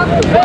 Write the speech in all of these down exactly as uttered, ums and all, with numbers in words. Thank you.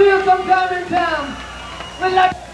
see you sometime in town.